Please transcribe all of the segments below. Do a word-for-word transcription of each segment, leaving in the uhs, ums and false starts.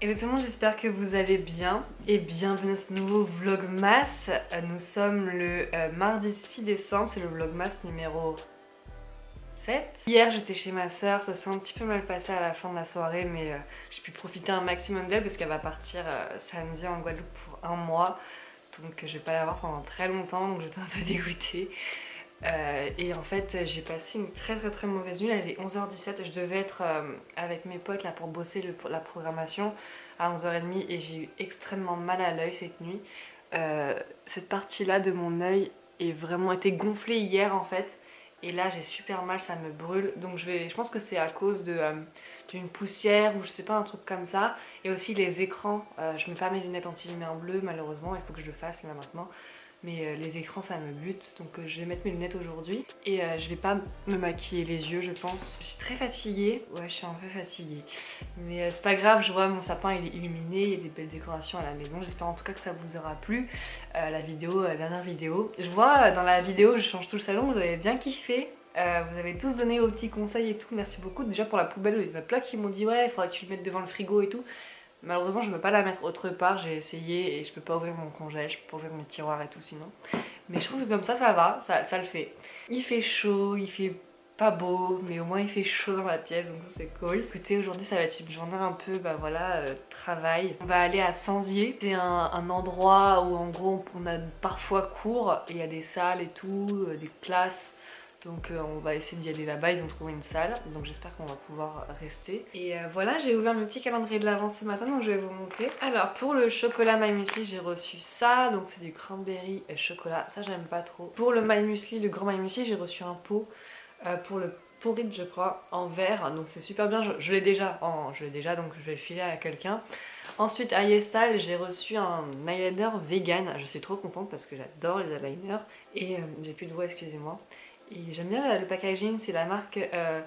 Hello tout le monde, j'espère que vous allez bien et bienvenue dans ce nouveau vlogmas. Nous sommes le euh, mardi six décembre, c'est le vlogmas numéro sept. Hier j'étais chez ma soeur, ça s'est un petit peu mal passé à la fin de la soirée, mais euh, j'ai pu profiter un maximum d'elle parce qu'elle va partir euh, samedi en Guadeloupe pour un mois, donc je vais pas la voir pendant très longtemps, donc j'étais un peu dégoûtée. Euh, et en fait j'ai passé une très très très mauvaise nuit. Là, il est onze heures dix-sept, je devais être euh, avec mes potes là pour bosser le, la programmation à onze heures trente et j'ai eu extrêmement mal à l'œil cette nuit. Euh, cette partie là de mon œil est vraiment été gonflée hier en fait, et là j'ai super mal, ça me brûle, donc je, vais, je pense que c'est à cause de euh, d'une poussière ou je sais pas, un truc comme ça, et aussi les écrans. Euh, je mets pas mes lunettes anti-lumière bleue malheureusement, il faut que je le fasse là maintenant. Mais euh, les écrans ça me bute, donc euh, je vais mettre mes lunettes aujourd'hui et euh, je vais pas me maquiller les yeux je pense. Je suis très fatiguée, ouais je suis un peu fatiguée, mais euh, c'est pas grave, je vois mon sapin il est illuminé, il y a des belles décorations à la maison. J'espère en tout cas que ça vous aura plu, euh, la vidéo, euh, dernière vidéo. Je vois euh, dans la vidéo je change tout le salon, vous avez bien kiffé. Euh, vous avez tous donné vos petits conseils et tout, merci beaucoup. Déjà pour la poubelle, il y en a plein qui m'ont dit ouais il faudrait que tu le mettes devant le frigo et tout. Malheureusement je ne peux pas la mettre autre part, j'ai essayé et je peux pas ouvrir mon congèle, je peux pas ouvrir mes tiroirs et tout sinon. Mais je trouve que comme ça ça va, ça, ça le fait. Il fait chaud, il fait pas beau, mais au moins il fait chaud dans la pièce, donc ça c'est cool. Écoutez, aujourd'hui ça va être une journée un peu, bah voilà, euh, travail. On va aller à Censier, c'est un, un endroit où en gros on a parfois cours et il y a des salles et tout, euh, des classes. Donc euh, on va essayer d'y aller là-bas, ils ont trouvé une salle, donc j'espère qu'on va pouvoir rester. Et euh, voilà, j'ai ouvert mon petit calendrier de l'avant ce matin, donc je vais vous montrer. Alors pour le chocolat My Muesli, j'ai reçu ça, donc c'est du cranberry et chocolat, ça j'aime pas trop. Pour le My Muesli, le grand My Muesli, j'ai reçu un pot euh, pour le porridge je crois, en verre, donc c'est super bien, je, je l'ai déjà, en, je l'ai déjà, donc je vais le filer à quelqu'un. Ensuite à YesTal, j'ai reçu un eyeliner vegan, je suis trop contente parce que j'adore les eyeliners, et euh, j'ai plus de voix, excusez-moi. Et j'aime bien le packaging, c'est la marque euh,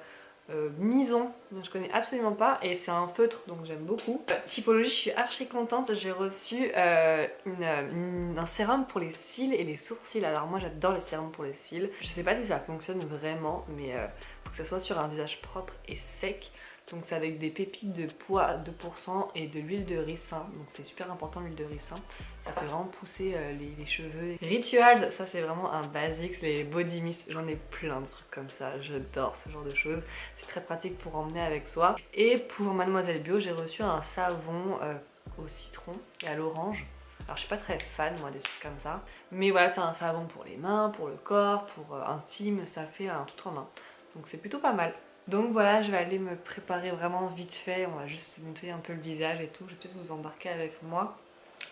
euh, Mizon, dont je connais absolument pas, et c'est un feutre donc j'aime beaucoup. Typologie, je suis archi contente, j'ai reçu euh, une, une, un sérum pour les cils et les sourcils. Alors moi j'adore les sérums pour les cils, je sais pas si ça fonctionne vraiment, mais euh, faut que ça soit sur un visage propre et sec. Donc c'est avec des pépites de pois deux pour cent et de l'huile de ricin, donc c'est super important l'huile de ricin, ça fait vraiment pousser euh, les, les cheveux. Rituals, ça c'est vraiment un basics, les body mist, j'en ai plein de trucs comme ça, j'adore ce genre de choses, c'est très pratique pour emmener avec soi. Et pour Mademoiselle Bio, j'ai reçu un savon euh, au citron et à l'orange. Alors je suis pas très fan moi des trucs comme ça, mais voilà, c'est un savon pour les mains, pour le corps, pour euh, intime, ça fait un tout en un, donc c'est plutôt pas mal. Donc voilà, je vais aller me préparer vraiment vite fait, on va juste nettoyer un peu le visage et tout, je vais peut-être vous embarquer avec moi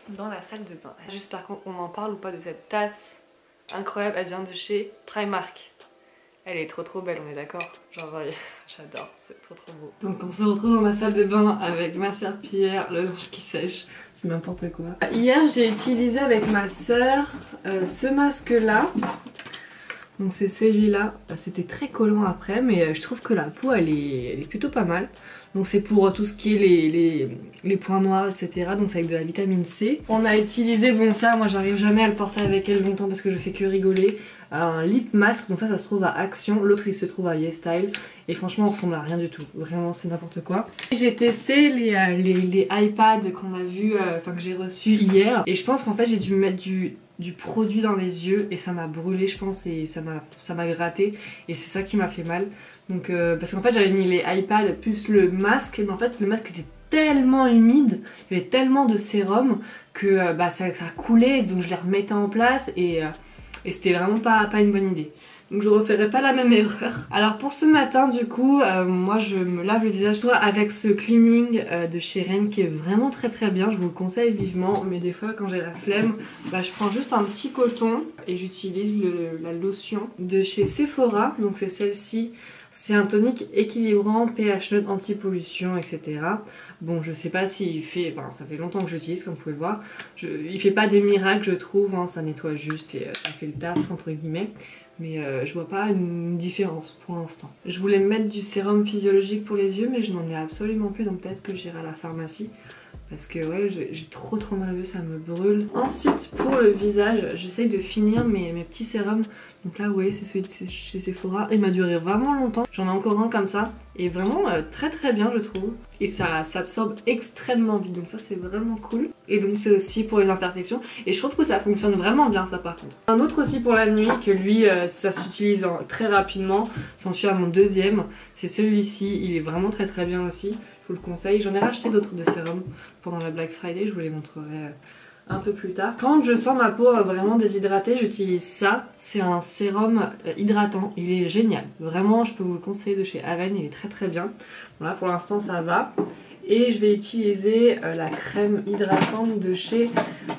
dans la salle de bain. Juste par contre, on en parle ou pas de cette tasse incroyable, elle vient de chez Primark. Elle est trop trop belle, on est d'accord? Genre j'adore, c'est trop trop beau. Donc on se retrouve dans ma salle de bain avec ma serpillière, le linge qui sèche, c'est n'importe quoi. Hier j'ai utilisé avec ma soeur euh, ce masque là. Donc c'est celui-là, c'était très collant après, mais je trouve que la peau elle est, elle est plutôt pas mal. Donc c'est pour tout ce qui est les, les, les points noirs etc, donc c'est avec de la vitamine C. On a utilisé, bon ça moi j'arrive jamais à le porter avec elle longtemps parce que je fais que rigoler, un lip mask, donc ça ça se trouve à Action, l'autre il se trouve à YesStyle, et franchement on ressemble à rien du tout, vraiment c'est n'importe quoi. J'ai testé les, euh, les, les iPads qu'on a vu, enfin euh, que j'ai reçus hier, et je pense qu'en fait j'ai dû mettre du... du produit dans les yeux et ça m'a brûlé je pense, et ça m'a gratté et c'est ça qui m'a fait mal. Donc euh, parce qu'en fait j'avais mis les iPads plus le masque, mais en fait le masque était tellement humide, il y avait tellement de sérum que euh, bah, ça, ça coulait, donc je les remettais en place et, euh, et c'était vraiment pas, pas une bonne idée. Donc je referai pas la même erreur. Alors pour ce matin du coup, euh, moi je me lave le visage soit avec ce cleaning euh, de chez Reine qui est vraiment très très bien, je vous le conseille vivement, mais des fois quand j'ai la flemme, bah, je prends juste un petit coton et j'utilise la lotion de chez Sephora, donc c'est celle-ci, c'est un tonique équilibrant, pH neutre, anti-pollution, et cetera. Bon je sais pas s'il fait, enfin ça fait longtemps que j'utilise comme vous pouvez le voir, je, il fait pas des miracles je trouve, hein, ça nettoie juste et euh, ça fait le taf entre guillemets. Mais euh, je vois pas une différence pour l'instant. Je voulais mettre du sérum physiologique pour les yeux, mais je n'en ai absolument plus, donc peut-être que j'irai à la pharmacie. Parce que ouais, j'ai trop trop mal vu, ça me brûle. Ensuite, pour le visage, j'essaye de finir mes, mes petits sérums. Donc là, ouais, c'est celui de chez Sephora. Il m'a duré vraiment longtemps. J'en ai encore un comme ça. est vraiment euh, très très bien, je trouve, et ça s'absorbe extrêmement vite, donc ça c'est vraiment cool. Et donc c'est aussi pour les imperfections, et je trouve que ça fonctionne vraiment bien, ça, par contre. Un autre aussi pour la nuit, que lui euh, ça s'utilise très rapidement, j'en suis à mon deuxième, c'est celui-ci. Il est vraiment très très bien aussi, je vous le conseille. J'en ai racheté d'autres de sérum pendant la Black Friday, je vous les montrerai euh, un peu plus tard. Quand je sens ma peau vraiment déshydratée, j'utilise ça. C'est un sérum hydratant. Il est génial. Vraiment, je peux vous le conseiller, de chez Avène. Il est très très bien. Bon, là, pour l'instant, ça va. Et je vais utiliser euh, la crème hydratante de chez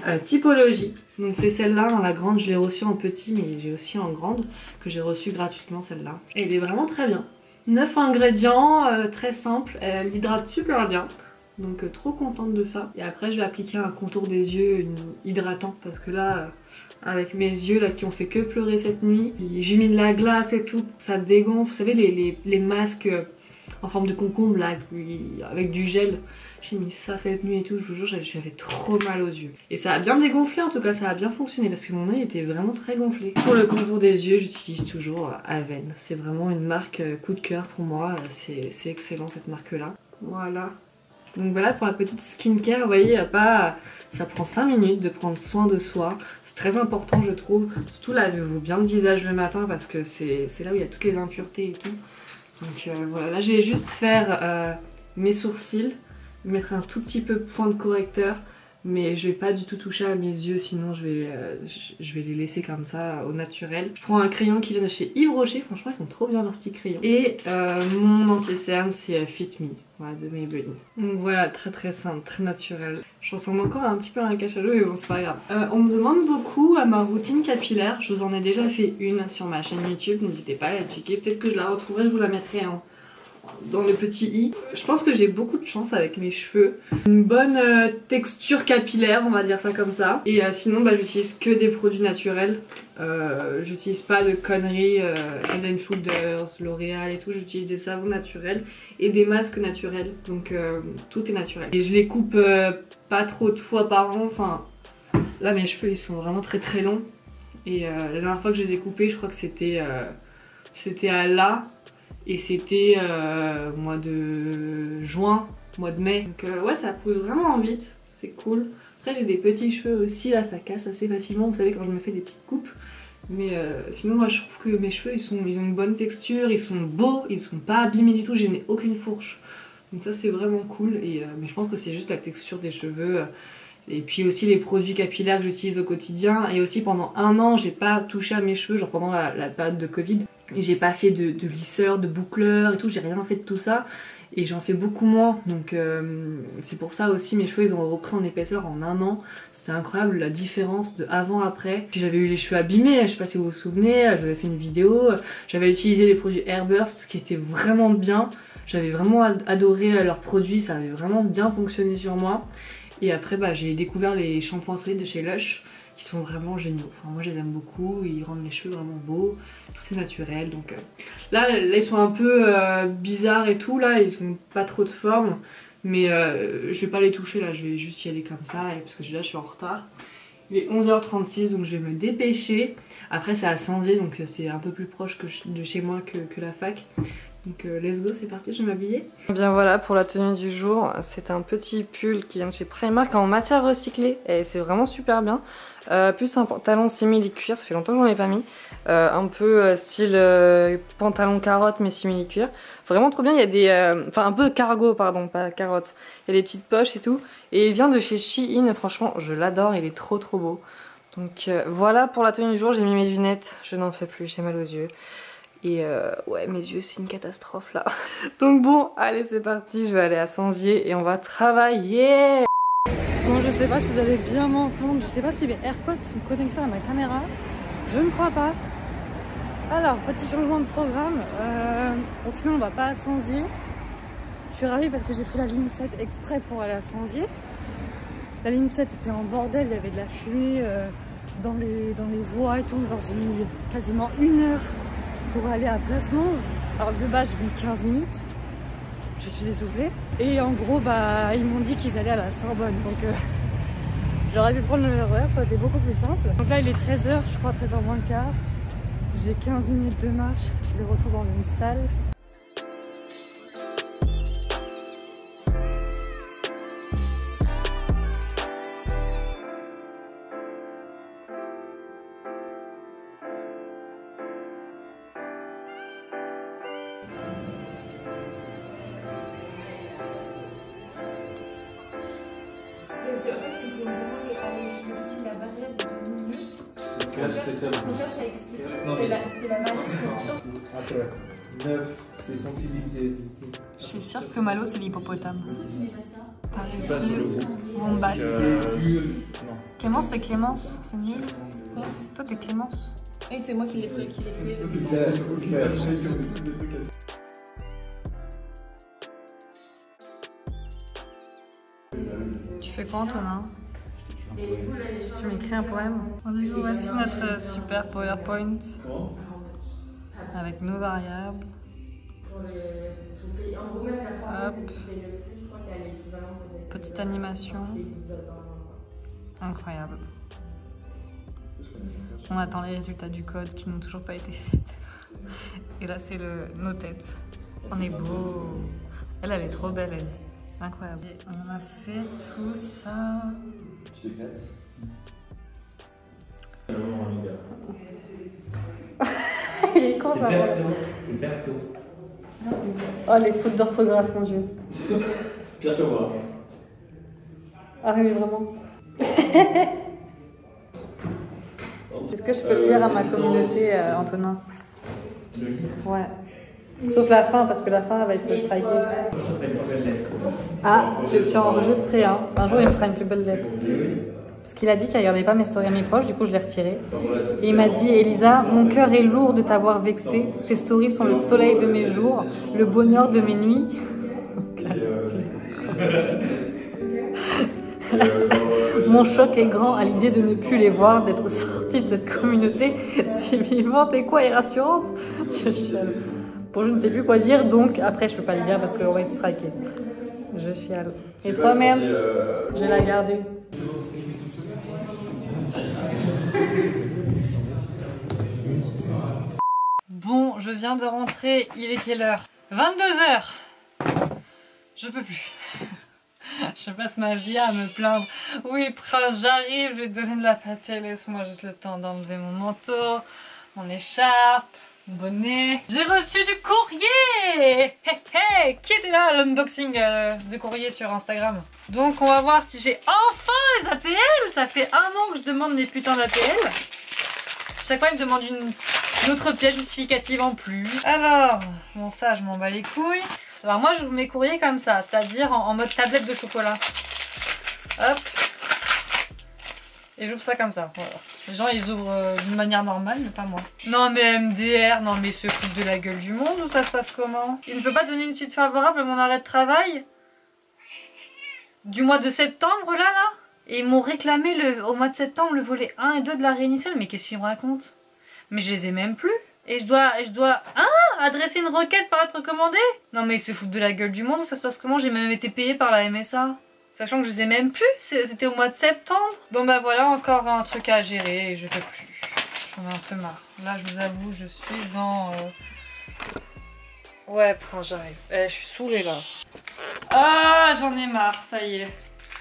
euh, Typologie. Donc c'est celle-là, hein, la grande. Je l'ai reçue en petit, mais j'ai aussi en grande, que j'ai reçue gratuitement, celle-là. Et elle est vraiment très bien. neuf ingrédients, euh, très simple. Elle hydrate super bien. Donc euh, trop contente de ça. Et après je vais appliquer un contour des yeux hydratant, parce que là euh, avec mes yeux là qui ont fait que pleurer cette nuit, j'ai mis de la glace et tout, ça dégonfle. Vous savez les, les, les masques euh, en forme de concombre là avec du gel, j'ai mis ça cette nuit et tout, je vous jure j'avais trop mal aux yeux. Et ça a bien dégonflé, en tout cas ça a bien fonctionné, parce que mon œil était vraiment très gonflé. Pour le contour des yeux, j'utilise toujours Avène. C'est vraiment une marque euh, coup de cœur pour moi, c'est excellent cette marque là. Voilà. Donc voilà pour la petite skincare, vous voyez, y a pas... ça prend cinq minutes de prendre soin de soi. C'est très important, je trouve. Surtout lavez-vous bien le visage le matin, parce que c'est là où il y a toutes les impuretés et tout. Donc euh, voilà, là je vais juste faire euh, mes sourcils, mettre un tout petit peu de point de correcteur, mais je vais pas du tout toucher à mes yeux, sinon je vais, euh, je vais les laisser comme ça au naturel. Je prends un crayon qui vient de chez Yves Rocher, franchement ils sont trop bien leurs petits crayons. Et euh, mon anti-cerne c'est Fit Me, voilà, de Maybelline. Donc voilà, très très simple, très naturel. Je ressemble encore un petit peu à un cachalot, mais bon c'est pas grave. Euh, on me demande beaucoup à ma routine capillaire, je vous en ai déjà fait une sur ma chaîne YouTube, n'hésitez pas à la checker, peut-être que je la retrouverai, je vous la mettrai en... dans le petit i. Je pense que j'ai beaucoup de chance avec mes cheveux, une bonne euh, texture capillaire, on va dire ça comme ça. Et euh, sinon bah, j'utilise que des produits naturels, euh, j'utilise pas de conneries, euh, Head Shoulders, L'Oréal et tout. J'utilise des savons naturels et des masques naturels, donc euh, tout est naturel. Et je les coupe euh, pas trop de fois par an, enfin là mes cheveux ils sont vraiment très très longs. Et euh, la dernière fois que je les ai coupés, je crois que c'était euh, c'était à là. Et c'était euh, mois de juin, mois de mai. Donc euh, ouais, ça pousse vraiment vite, c'est cool. Après j'ai des petits cheveux aussi, là ça casse assez facilement, vous savez, quand je me fais des petites coupes. Mais euh, sinon moi je trouve que mes cheveux ils, sont, ils ont une bonne texture, ils sont beaux, ils sont pas abîmés du tout, je n'ai aucune fourche. Donc ça c'est vraiment cool, et, euh, mais je pense que c'est juste la texture des cheveux. Euh, Et puis aussi les produits capillaires que j'utilise au quotidien. Et aussi pendant un an j'ai pas touché à mes cheveux, genre pendant la, la période de Covid. J'ai pas fait de, de lisseur, de boucleur et tout, j'ai rien fait de tout ça. Et j'en fais beaucoup moins, donc euh, c'est pour ça aussi mes cheveux ils ont repris en épaisseur en un an. C'était incroyable la différence de avant après. Puis j'avais eu les cheveux abîmés, je sais pas si vous vous souvenez, je vous avais fait une vidéo. J'avais utilisé les produits Hairburst qui étaient vraiment bien. J'avais vraiment adoré leurs produits, ça avait vraiment bien fonctionné sur moi. Et après bah, j'ai découvert les shampoings solides de chez Lush qui sont vraiment géniaux. Enfin moi je les aime beaucoup, ils rendent les cheveux vraiment beaux, tout est naturel. Donc euh, là, là ils sont un peu euh, bizarres et tout, là ils sont pas trop de forme. Mais euh, je vais pas les toucher là, je vais juste y aller comme ça, et, parce que là je suis en retard. Il est onze heures trente-six, donc je vais me dépêcher. Après c'est à Censier, donc c'est un peu plus proche que de chez moi que, que la fac. Donc euh, let's go, c'est parti, je vais m'habiller. Bien voilà pour la tenue du jour, c'est un petit pull qui vient de chez Primark en matière recyclée, et c'est vraiment super bien. Euh, plus un pantalon simili-cuir, ça fait longtemps que j'en ai pas mis, euh, un peu euh, style euh, pantalon carotte mais simili-cuir. Vraiment trop bien, il y a des... Enfin euh, un peu cargo, pardon, pas carotte. Il y a des petites poches et tout, et il vient de chez SHEIN, franchement je l'adore, il est trop trop beau. Donc euh, voilà pour la tenue du jour, j'ai mis mes lunettes, je n'en fais plus, j'ai mal aux yeux. Et euh, ouais, mes yeux c'est une catastrophe là. Donc bon, allez c'est parti, je vais aller à Censier et on va travailler. Bon, je sais pas si vous allez bien m'entendre, je sais pas si mes AirPods sont connectés à ma caméra, je ne crois pas. Alors, petit changement de programme, euh, au final on va pas à Censier. Je suis ravie parce que j'ai pris la ligne sept exprès pour aller à Censier. La ligne sept était en bordel, il y avait de la fumée euh, dans, les, dans les voies et tout, genre j'ai mis quasiment une heure pour aller à Place Monge. Alors de base j'ai mis quinze minutes, je suis essoufflée, et en gros bah ils m'ont dit qu'ils allaient à la Sorbonne, donc euh, j'aurais pu prendre le R E R, ça aurait été beaucoup plus simple. Donc là il est treize heures, je crois treize heures moins le quart, j'ai quinze minutes de marche, je les retrouve dans une salle. Parce qu'en fait, c'est pour alléger aussi la barrière du milieu. On cherche à expliquer. C'est la marque. Après, neuf, c'est sensibilité. Je suis sûre que Malo, c'est l'hippopotame. Par dessus, Wombat. Clémence, c'est Clémence, c'est nul. Quoi ? Toi, t'es Clémence. Oui, c'est moi qui l'ai fait. Tu fais quoi, Antonin? Tu m'écris un poème? On dit voici notre super PowerPoint avec nos variables. Hop. Petite animation. Incroyable. On attend les résultats du code qui n'ont toujours pas été faits. Et là, c'est nos têtes. On est beau. Elle, elle est trop belle, elle. Incroyable. Et on a fait tout ça. Tu t'éclates ? Il est con, ça va. C'est perso. Oh, les fautes d'orthographe, mon dieu. Pire que moi. Ah oui, vraiment. Est-ce que je peux euh, le lire à ma communauté, euh, Antonin? Ouais. Sauf la fin, parce que la fin elle va être strikée. Ah, tu as enregistré, hein. Un jour il me fera une plus belle lettre. Parce qu'il a dit qu'il ne regardait pas mes stories à mes proches, du coup je l'ai retiré. Et il m'a dit, Elisa, mon cœur est lourd de t'avoir vexé. Tes stories sont le soleil de mes jours, le bonheur de mes nuits. Mon choc est grand à l'idée de ne plus les voir, d'être sortie de cette communauté si vivante et quoi et rassurante. Je, je, bon, je ne sais plus quoi dire, donc après je peux pas le dire parce qu'on va être striké. Je chiale. Et toi, Mance, euh... je vais la garder. Bon, je viens de rentrer, il est quelle heure? vingt-deux heures. Je peux plus. Je passe ma vie à me plaindre. Oui, Prince, j'arrive, je vais te donner de la pâté. Laisse-moi juste le temps d'enlever mon manteau, mon écharpe, mon bonnet. J'ai reçu du courrier. Hey, hey, qui était là l'unboxing euh, de courrier sur Instagram? Donc on va voir si j'ai enfin les A P L. Ça fait un an que je demande mes putains d'A P L. Chaque fois, ils me demandent une, une autre pièce justificative en plus. Alors, bon ça, je m'en bats les couilles. Alors moi je vous mets courrier comme ça, c'est-à-dire en, en mode tablette de chocolat. Hop. Et j'ouvre ça comme ça. Voilà. Les gens ils ouvrent euh, d'une manière normale, mais pas moi. Non mais M D R, non mais ce coup de la gueule du monde, ou ça se passe comment? Il ne peut pas donner une suite favorable à mon arrêt de travail du mois de septembre là là. Et ils m'ont réclamé le, au mois de septembre le volet un et deux de la réinitiale. Mais qu'est-ce qu'ils me racontent? Mais je les ai même plus. Et je dois, je dois, hein, adresser une requête par être recommandée? Non mais ils se foutent de la gueule du monde, ça se passe comment? J'ai même été payée par la M S A. Sachant que je les ai même plus, c'était au mois de septembre. Bon bah voilà, encore un truc à gérer, je peux plus. J'en ai un peu marre. Là je vous avoue, je suis en... Euh... Ouais, j'arrive. Eh, je suis saoulée là. Ah, j'en ai marre, ça y est.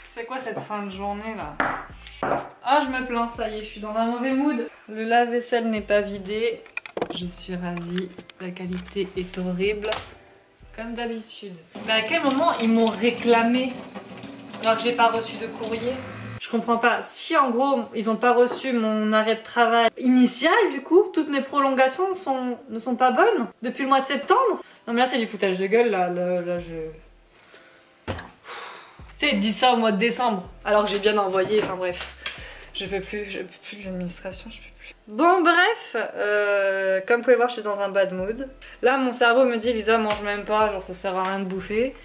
C'est quoi cette fin de journée là? Ah, je me plains, ça y est, je suis dans un mauvais mood. Le lave-vaisselle n'est pas vidé. Je suis ravie, la qualité est horrible, comme d'habitude. Mais à quel moment ils m'ont réclamé alors que j'ai pas reçu de courrier? Je comprends pas. Si en gros ils ont pas reçu mon arrêt de travail initial, du coup toutes mes prolongations sont... ne sont pas bonnes depuis le mois de septembre. Non mais là c'est du foutage de gueule là, là, là je... Tu sais, dis ça au mois de décembre alors que j'ai bien envoyé, enfin bref. Je peux plus, je peux plus l'administration, je peux plus. Bon bref, euh, comme vous pouvez le voir je suis dans un bad mood. Là mon cerveau me dit Elisa mange même pas, genre ça sert à rien de bouffer.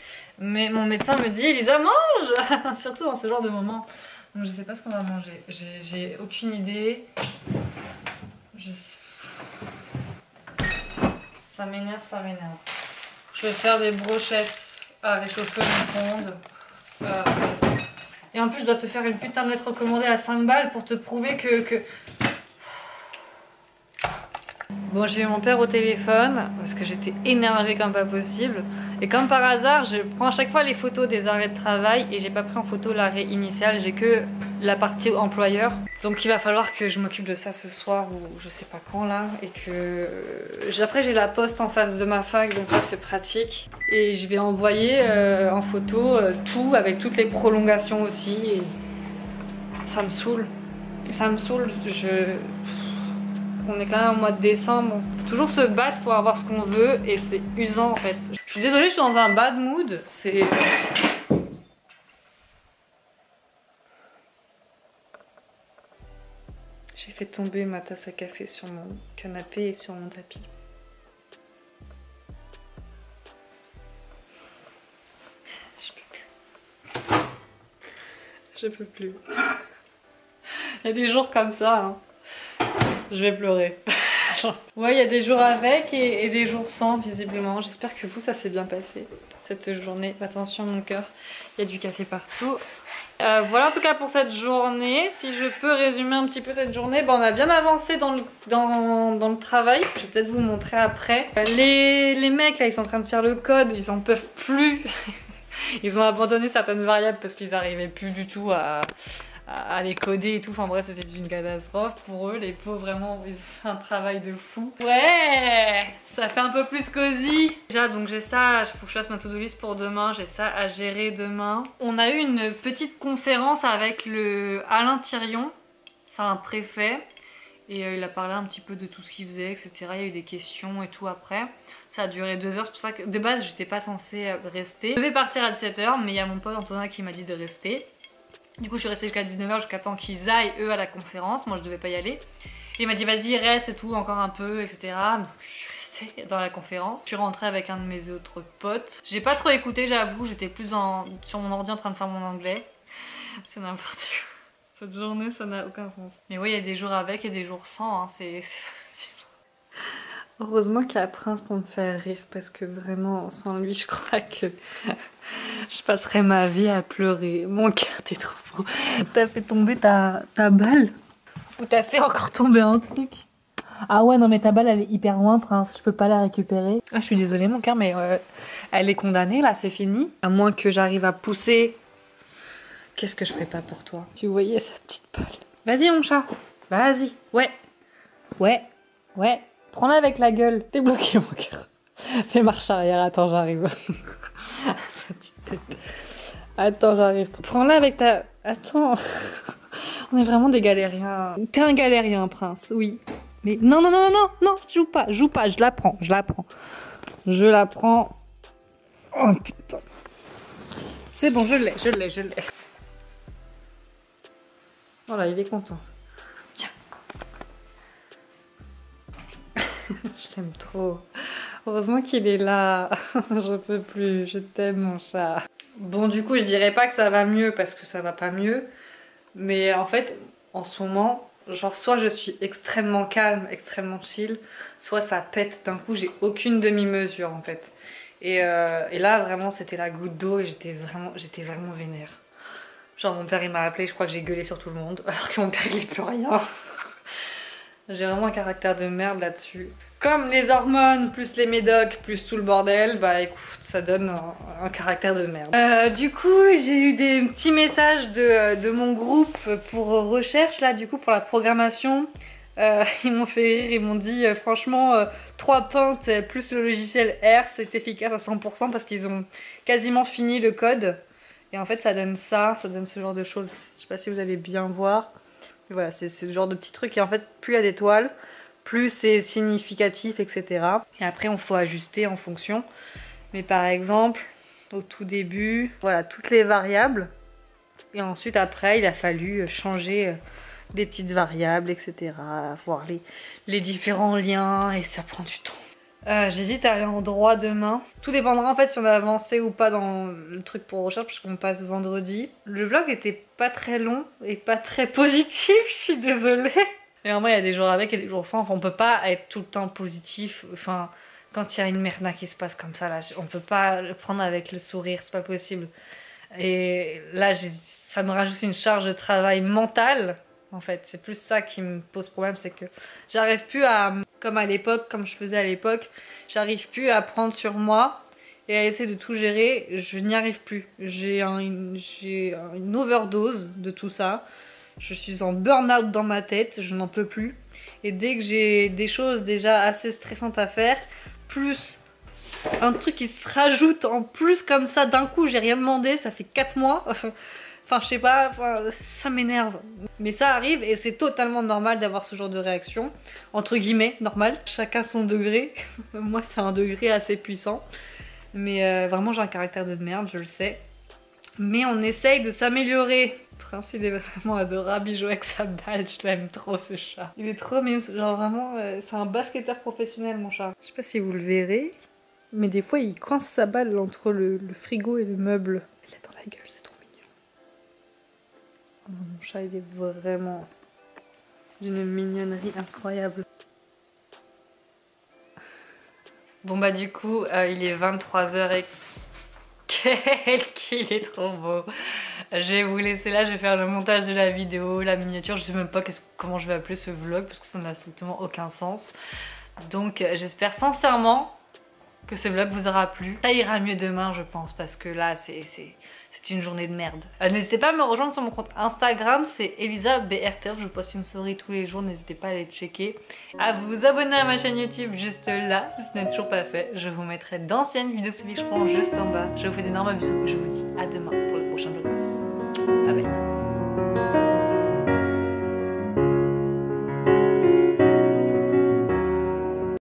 Mais mon médecin me dit Elisa mange. Surtout dans ce genre de moment. Donc je sais pas ce qu'on va manger, j'ai aucune idée. Je sais... Ça m'énerve, ça m'énerve. Je vais faire des brochettes à réchauffer mon micro-ondes. Euh, Et en plus, je dois te faire une putain de lettre recommandée à cinq balles pour te prouver que... que... Bon, j'ai eu mon père au téléphone parce que j'étais énervée comme pas possible. Et comme par hasard, je prends à chaque fois les photos des arrêts de travail et j'ai pas pris en photo l'arrêt initial, j'ai que la partie employeur. Donc il va falloir que je m'occupe de ça ce soir ou je sais pas quand là. Et que... Après j'ai la poste en face de ma fac, donc là c'est pratique. Et je vais envoyer euh, en photo euh, tout avec toutes les prolongations aussi. Et... ça me saoule. Ça me saoule, je... On est quand même en mois de décembre. Faut toujours se battre pour avoir ce qu'on veut et c'est usant en fait. Je suis désolée, je suis dans un bad mood. C'est... J'ai fait tomber ma tasse à café sur mon canapé et sur mon tapis. Je peux plus. Il y a des jours comme ça, hein. Je vais pleurer. Ouais, il y a des jours avec et, et des jours sans, visiblement. J'espère que vous, ça s'est bien passé, cette journée. Attention, mon cœur, il y a du café partout. Euh, voilà, en tout cas, pour cette journée. Si je peux résumer un petit peu cette journée, ben, on a bien avancé dans le, dans, dans le travail. Je vais peut-être vous montrer après. Les, les mecs, là, ils sont en train de faire le code. Ils en peuvent plus. Ils ont abandonné certaines variables parce qu'ils n'arrivaient plus du tout à, à, à les coder et tout. Enfin bref, c'était une catastrophe pour eux. Les pauvres, vraiment, ils ont fait un travail de fou. Ouais, ça fait un peu plus cosy. Déjà, donc j'ai ça, il faut que je fasse ma to-do list pour demain. J'ai ça à gérer demain. On a eu une petite conférence avec le Alain Thirion. C'est un préfet. Et euh, il a parlé un petit peu de tout ce qu'il faisait, et cetera. Il y a eu des questions et tout après. Ça a duré deux heures, c'est pour ça que de base j'étais pas censée rester. Je devais partir à dix-sept heures, mais il y a mon pote Antonin qui m'a dit de rester. Du coup je suis restée jusqu'à dix-neuf heures, jusqu'à temps qu'ils aillent eux à la conférence. Moi je devais pas y aller. Et il m'a dit vas-y reste et tout, encore un peu, et cetera. Donc je suis restée dans la conférence. Je suis rentrée avec un de mes autres potes. J'ai pas trop écouté, j'avoue, j'étais plus en... sur mon ordi en train de faire mon anglais. C'est n'importe quoi. Cette journée, ça n'a aucun sens. Mais oui, il y a des jours avec et des jours sans, hein. C'est pas possible. Heureusement qu'il y a Prince pour me faire rire, parce que vraiment, sans lui, je crois que je passerais ma vie à pleurer. Mon cœur, t'es trop beau. T'as fait tomber ta, ta balle. Ou t'as fait encore tomber un truc. Ah ouais, non mais ta balle, elle est hyper loin, Prince. Je peux pas la récupérer. Ah, je suis désolée, mon cœur, mais euh, elle est condamnée, là, c'est fini. À moins que j'arrive à pousser... Qu'est-ce que je ferais pas pour toi? Tu voyais sa petite balle. Vas-y mon chat, vas-y. Ouais, ouais, ouais. Prends-la avec la gueule. T'es bloqué mon cœur. Fais marche arrière, attends j'arrive. Sa petite tête. Attends j'arrive. Prends-la avec ta... Attends. On est vraiment des galériens. T'es un galérien Prince, oui. Mais non, non, non, non, non, non, joue pas, joue pas. Je la prends, je la prends. Je la prends. Oh putain. C'est bon, je l'ai, je l'ai, je l'ai. Voilà, il est content. Tiens. Je l'aime trop. Heureusement qu'il est là. Je peux plus. Je t'aime, mon chat. Bon, du coup, je dirais pas que ça va mieux parce que ça va pas mieux. Mais en fait, en ce moment, genre, soit je suis extrêmement calme, extrêmement chill, soit ça pète d'un coup. J'ai aucune demi-mesure, en fait. Et, euh, et là, vraiment, c'était la goutte d'eau et j'étais vraiment, j'étais vraiment vénère. Genre mon père il m'a appelé, je crois que j'ai gueulé sur tout le monde, alors que mon père il n'est plus rien. J'ai vraiment un caractère de merde là-dessus. Comme les hormones, plus les médocs, plus tout le bordel, bah écoute, ça donne un, un caractère de merde. Euh, du coup, j'ai eu des petits messages de, de mon groupe pour recherche, là, du coup, pour la programmation. Euh, ils m'ont fait rire, ils m'ont dit euh, franchement euh, trois pintes plus le logiciel R, c'est efficace à cent pour cent parce qu'ils ont quasiment fini le code. Et en fait ça donne ça, ça donne ce genre de choses. Je sais pas si vous allez bien voir. Mais voilà, c'est ce genre de petit truc. Et en fait, plus il y a d'étoiles, plus c'est significatif, et cetera. Et après, on faut ajuster en fonction. Mais par exemple, au tout début, voilà, toutes les variables. Et ensuite, après, il a fallu changer des petites variables, et cetera. Voir les, les différents liens et ça prend du temps. Euh, J'hésite à aller en droit demain. Tout dépendra en fait si on a avancé ou pas dans le truc pour recherche puisqu'on passe vendredi. Le vlog était pas très long et pas très positif, je suis désolée. Et en vrai il y a des jours avec et des jours sans, enfin, on peut pas être tout le temps positif. Enfin, quand il y a une merda qui se passe comme ça, là, on peut pas le prendre avec le sourire, c'est pas possible. Et là ça me rajoute une charge de travail mentale. En fait, c'est plus ça qui me pose problème, c'est que j'arrive plus à, comme à l'époque, comme je faisais à l'époque, j'arrive plus à prendre sur moi et à essayer de tout gérer, je n'y arrive plus. J'ai un, une overdose de tout ça, je suis en burn-out dans ma tête, je n'en peux plus. Et dès que j'ai des choses déjà assez stressantes à faire, plus un truc qui se rajoute en plus comme ça, d'un coup j'ai rien demandé, ça fait quatre mois... Enfin, je sais pas, enfin, ça m'énerve. Mais ça arrive et c'est totalement normal d'avoir ce genre de réaction. Entre guillemets, normal. Chacun son degré. Moi, c'est un degré assez puissant. Mais euh, vraiment, j'ai un caractère de merde, je le sais. Mais on essaye de s'améliorer. Prince, il est vraiment adorable, il joue avec sa balle, je l'aime trop ce chat. Il est trop mime, genre vraiment, euh, c'est un basketteur professionnel mon chat. Je sais pas si vous le verrez, mais des fois il coince sa balle entre le, le frigo et le meuble. Elle l'a dans la gueule, c'est trop mignon. Oh, mon chat, il est vraiment d'une mignonnerie incroyable. Bon bah du coup, euh, il est vingt-trois heures et... Quel qu'il est trop beau. Je vais vous laisser là, je vais faire le montage de la vidéo, la miniature, je sais même pas comment je vais appeler ce vlog parce que ça n'a strictement aucun sens. Donc j'espère sincèrement que ce vlog vous aura plu. Ça ira mieux demain je pense parce que là c'est une journée de merde. Euh, n'hésitez pas à me rejoindre sur mon compte Instagram, c'est ElisaBRTF, je poste une story tous les jours, n'hésitez pas à aller checker. À vous abonner à ma chaîne YouTube juste là, si ce n'est toujours pas fait. Je vous mettrai d'anciennes vidéos que je prends juste en bas. Je vous fais d'énormes bisous et je vous dis à demain.